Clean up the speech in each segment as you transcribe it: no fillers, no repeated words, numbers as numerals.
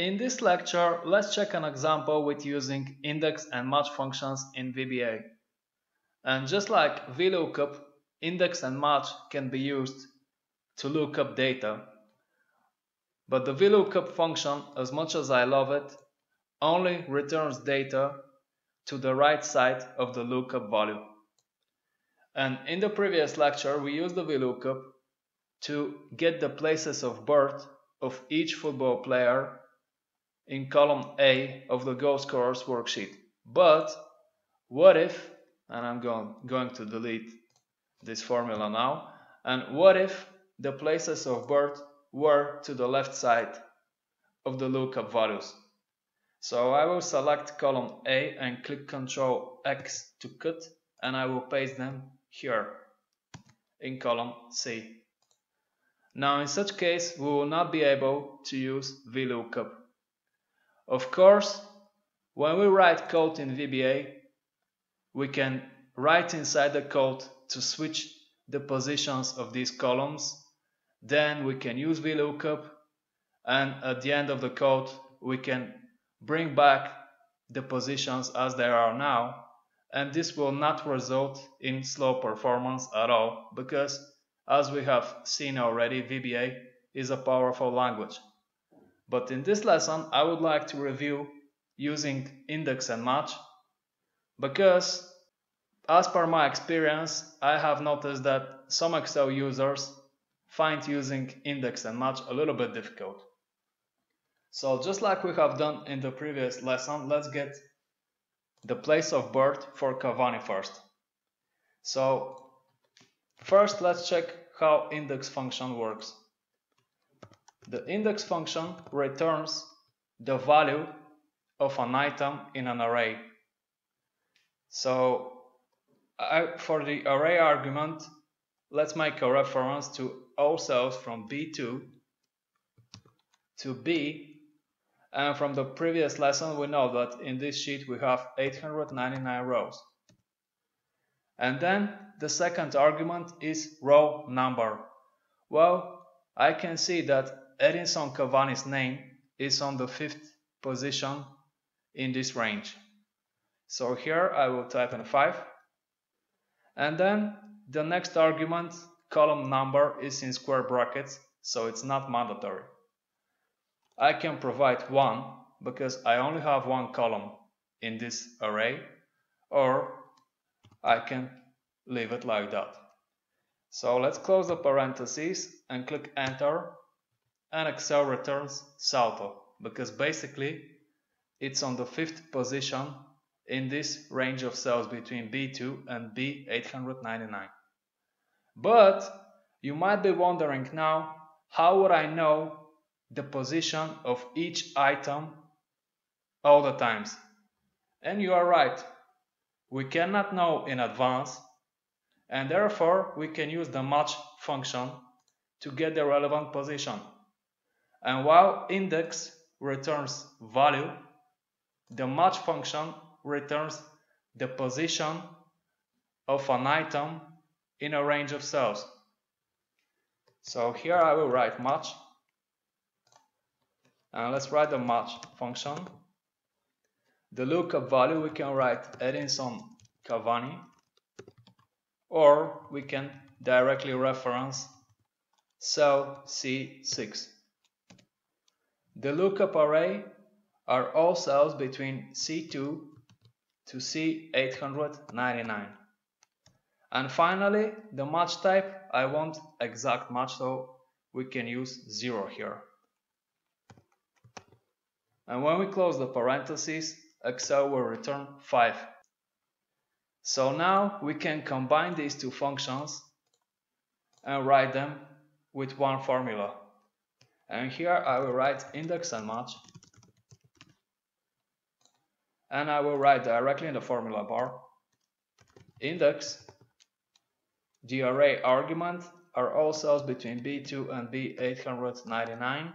In this lecture, let's check an example with using index and match functions in VBA. And just like VLOOKUP, index and match can be used to look up data. But the VLOOKUP function, as much as I love it, only returns data to the right side of the lookup value. And in the previous lecture, we used the VLOOKUP to get the places of birth of each football player in column A of the goal scorers worksheet. But what if, and I'm going to delete this formula now, and what if the places of birth were to the left side of the lookup values? So I will select column A and click Ctrl+X to cut, and I will paste them here in column C. Now in such case, we will not be able to use VLOOKUP. Of course, when we write code in VBA, we can write inside the code to switch the positions of these columns. Then we can use VLOOKUP, and at the end of the code, we can bring back the positions as they are now. And this will not result in slow performance at all, because as we have seen already, VBA is a powerful language. But in this lesson, I would like to review using index and match, because as per my experience, I have noticed that some Excel users find using index and match a little bit difficult. So just like we have done in the previous lesson, let's get the place of birth for Cavani first. So first, let's check how index function works. The index function returns the value of an item in an array. So for the array argument, let's make a reference to all cells from B2 to B. And from the previous lesson, we know that in this sheet we have 899 rows. And then the second argument is row number. Well, I can see that Edinson Cavani's name is on the 5th position in this range. So here I will type in 5. And then the next argument, column number, is in square brackets, so it's not mandatory. I can provide 1 because I only have one column in this array, or I can leave it like that. So let's close the parentheses and click enter. And Excel returns Salto, because basically it's on the 5th position in this range of cells between B2 and B899. But you might be wondering now, how would I know the position of each item all the times? And you are right, we cannot know in advance, and therefore we can use the match function to get the relevant position. And while index returns value, the match function returns the position of an item in a range of cells. So here I will write match. And let's write the match function. The lookup value, we can write Edinson Cavani, or we can directly reference cell C6. The lookup array are all cells between C2 to C899. And finally, the match type, I want exact match, so we can use 0 here. And when we close the parentheses, Excel will return 5. So now we can combine these two functions and write them with one formula. And here I will write index and match, and I will write directly in the formula bar index, the array argument are all cells between B2 and B899,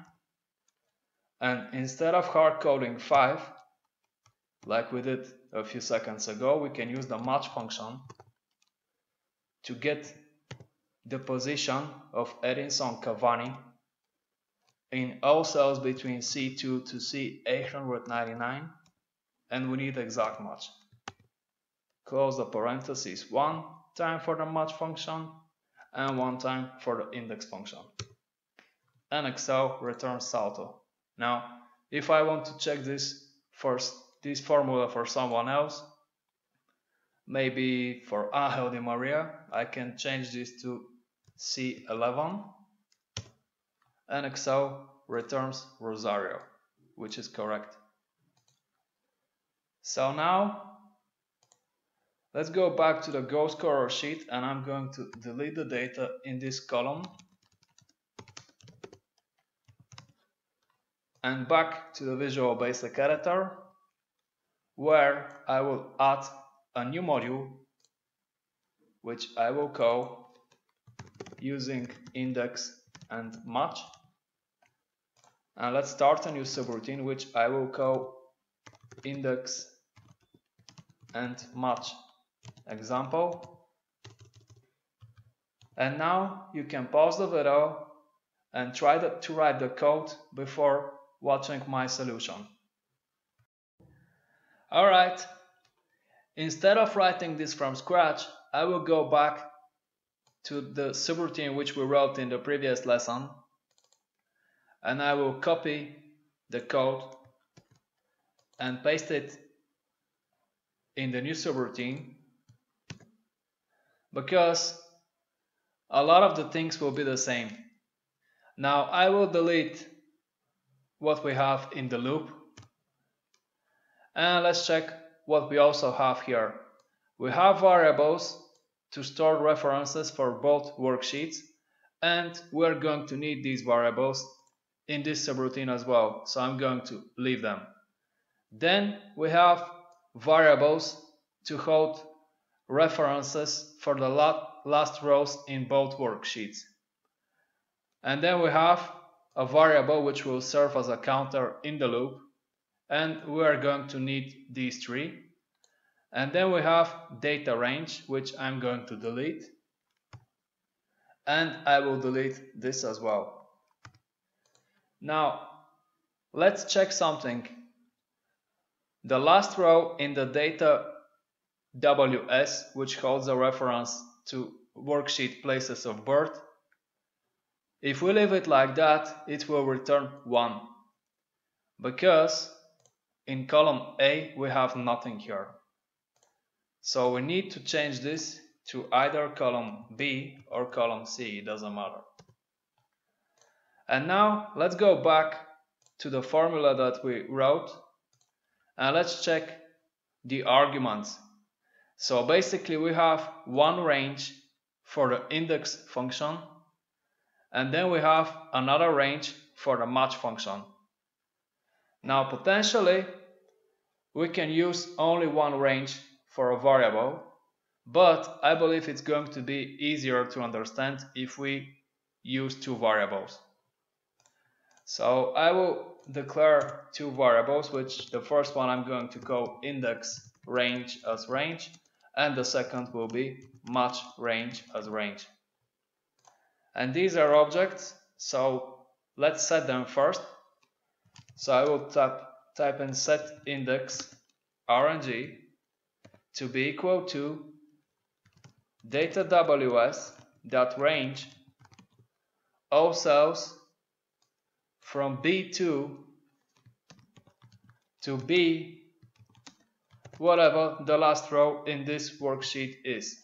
and instead of hard coding 5 like we did a few seconds ago, we can use the match function to get the position of Edinson Cavani in all cells between C2 to C899, and we need exact match. Close the parentheses 1 time for the match function and 1 time for the index function. And Excel returns salto. Now, if I want to check this formula for someone else, maybe for Angel Di Maria, I can change this to C11, and Excel returns Rosario, which is correct. So now let's go back to the goal scorer sheet, and I'm going to delete the data in this column and back to the Visual Basic Editor, where I will add a new module which I will call using index and match, and let's start a new subroutine which I will call index and match example. And now you can pause the video and try to write the code before watching my solution. Alright, instead of writing this from scratch, I will go back to the subroutine which we wrote in the previous lesson, and I will copy the code and paste it in the new subroutine, because a lot of the things will be the same. Now I will delete what we have in the loop, and let's check what we also have here. We have variables to store references for both worksheets, and we're going to need these variables in this subroutine as well, so I'm going to leave them. Then we have variables to hold references for the last rows in both worksheets, and then we have a variable which will serve as a counter in the loop, and we are going to need these three. And then we have data range, which I'm going to delete, and I will delete this as well. Now let's check something. The last row in the data WS, which holds a reference to worksheet places of birth, if we leave it like that, it will return 1, because in column A we have nothing here. So we need to change this to either column B or column C, it doesn't matter. And now let's go back to the formula that we wrote, and let's check the arguments. So basically we have one range for the index function, and then we have another range for the match function. Now potentially we can use only one range for a variable, but I believe it's going to be easier to understand if we use two variables. So I will declare two variables, which the first one I'm going to call index range as range, and the second will be match range as range. And these are objects, so let's set them first. So I will type in set index RNG to be equal to data WS dot range all cells from B2 to B whatever the last row in this worksheet is.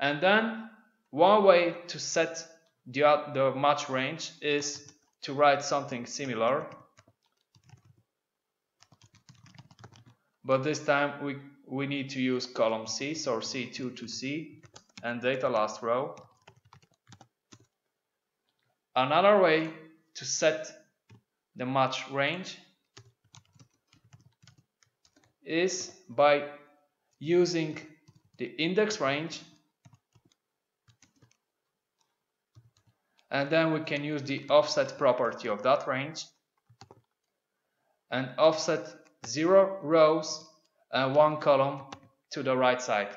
And then one way to set the match range is to write something similar, but this time we need to use column C, so C2 to C and data last row. Another way to set the match range is by using the index range, and then we can use the offset property of that range and offset 0 rows and 1 column to the right side.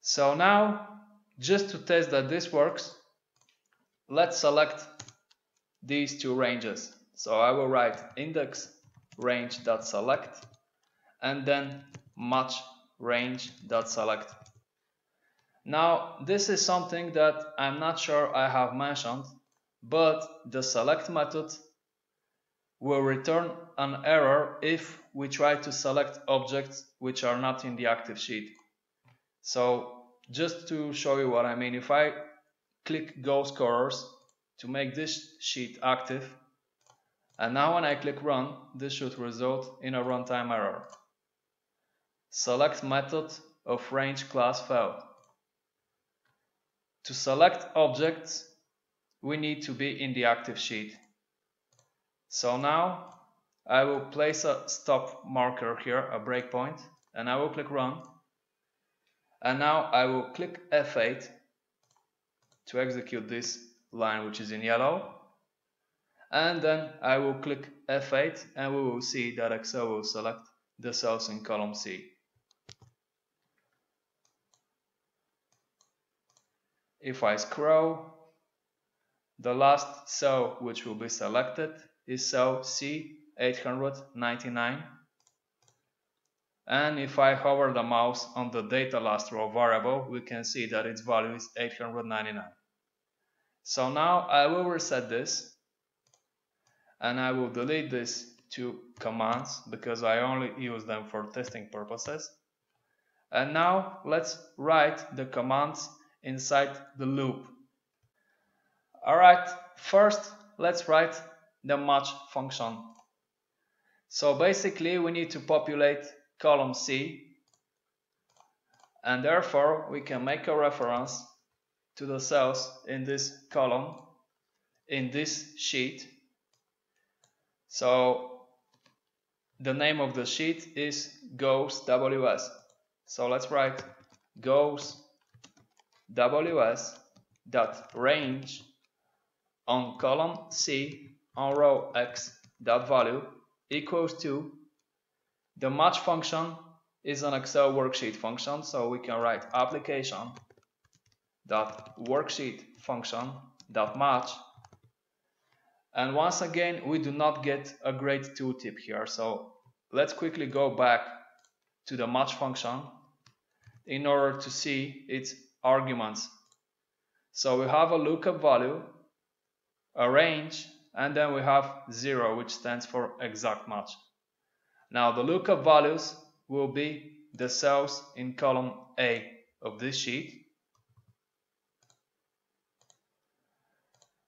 So now Just to test that this works, let's select these two ranges. So I will write index range.select and then match range.select. Now this is something that I'm not sure I have mentioned, but the select method will return an error if we try to select objects which are not in the active sheet. So just to show you what I mean, if I click Go Scorers to make this sheet active, and now when I click Run, this should result in a runtime error. Select method of range class failed. To select objects, we need to be in the active sheet. So now I will place a stop marker here, a breakpoint, and I will click Run. And now I will click F8 to execute this line which is in yellow. And then I will click F8 and we will see that Excel will select the cells in column C. If I scroll, the last cell which will be selected is cell C899. And if I hover the mouse on the data last row variable, we can see that its value is 899. So now I will reset this. And I will delete these two commands because I only use them for testing purposes. And now let's write the commands inside the loop. Alright, first let's write the match function. So basically we need to populate column C, and therefore we can make a reference to the cells in this column, in this sheet. So the name of the sheet is goes WS. So let's write goes WS dot range on column C on row X dot value equals to the match function is an Excel worksheet function, so we can write application dot worksheet function dot match. And once again, we do not get a grade 2 tip here. So let's quickly go back to the match function in order to see its arguments. So we have a lookup value, a range, and then we have 0, which stands for exact match. Now the lookup values will be the cells in column A of this sheet.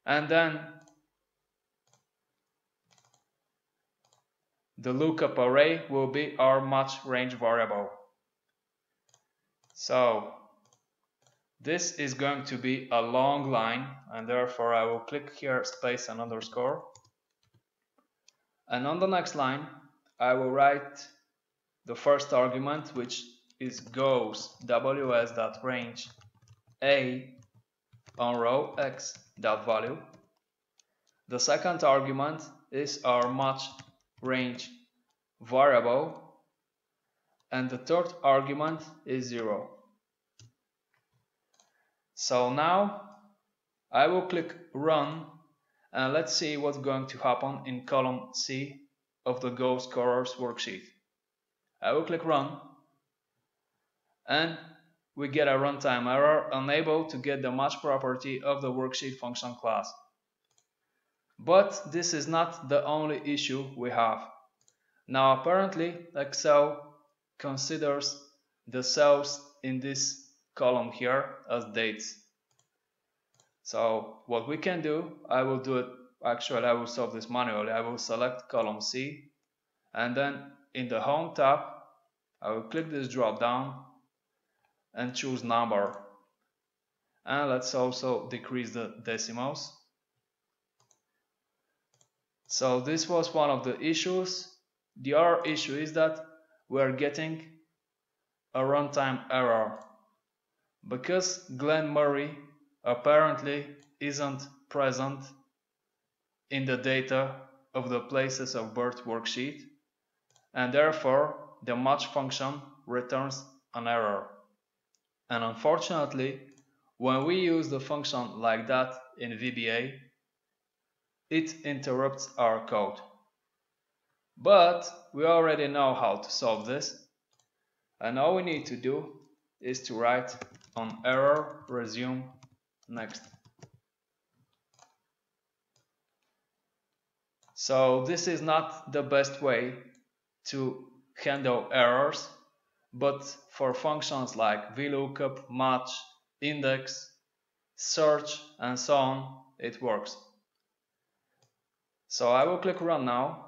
And then the lookup array will be our match range variable. So this is going to be a long line, and therefore I will click here space and underscore. And on the next line, I will write the first argument, which is goes ws.range a on row x.value. The second argument is our match range variable, and the third argument is 0. So now I will click Run, and let's see what's going to happen in column C of the goal scorers worksheet. I will click Run, and we get a runtime error unable to get the match property of the worksheet function class. But this is not the only issue we have. Now apparently Excel considers the cells in this column here as dates. So what we can do, I will do it, actually I will solve this manually. I will select column C, and then in the Home tab I will click this drop down and choose number. And let's also decrease the decimals. So this was one of the issues. The other issue is that we're getting a runtime error because Glenn Murray apparently isn't present in the data of the places of birth worksheet, and therefore the match function returns an error. And unfortunately, When we use the function like that in VBA, it interrupts our code. But we already know how to solve this, and all we need to do is to write on error resume next. So this is not the best way to handle errors, but for functions like VLOOKUP, MATCH, INDEX, search and so on, it works. So I will click run now,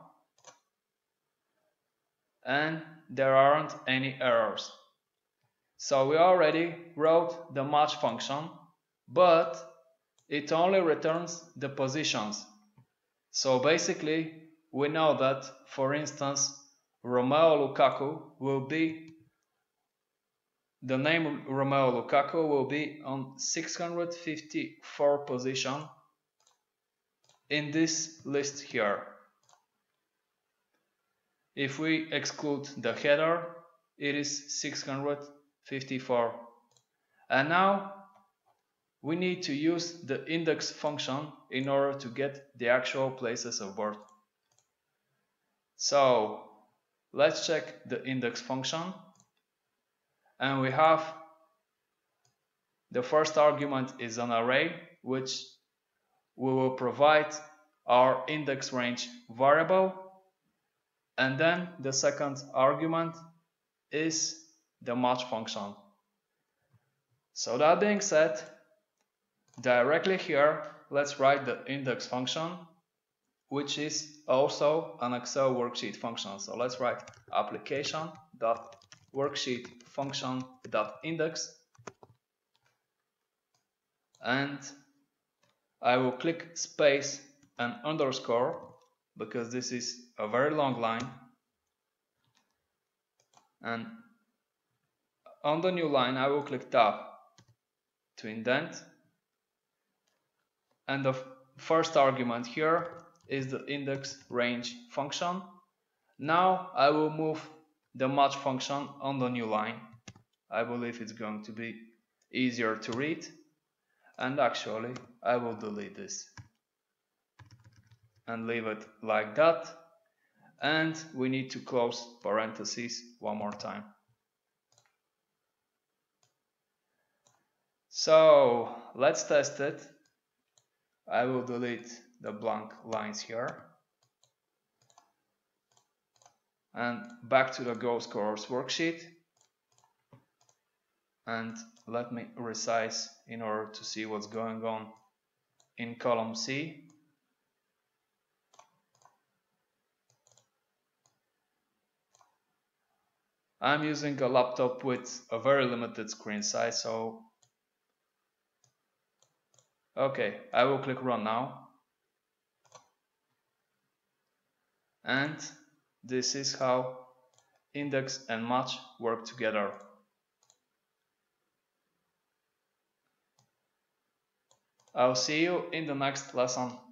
and there aren't any errors. So we already wrote the match function, but it only returns the positions. So basically we know that, for instance, Romelu Lukaku will be, the name Romelu Lukaku will be on 654 position in this list here. If we exclude the header, it is 654. And now we need to use the index function in order to get the actual places of birth. So let's check the index function, and we have the first argument is an array, which we will provide our index range variable, and then the second argument is the match function. So that being said, directly here let's write the index function, which is also an Excel worksheet function. So let's write application.worksheet function.index, and I will click space and underscore because this is a very long line, and on the new line I will click tab to indent, and the first argument here is the index range function. Now I will move the match function on the new line. I believe it's going to be easier to read, and actually I will delete this and leave it like that, and we need to close parentheses one more time. So let's test it. I will delete the blank lines here, and back to the goal scorers worksheet, and let me resize in order to see what's going on in column C. I'm using a laptop with a very limited screen size, so okay, I will click run now, and this is how index and match work together. I'll see you in the next lesson.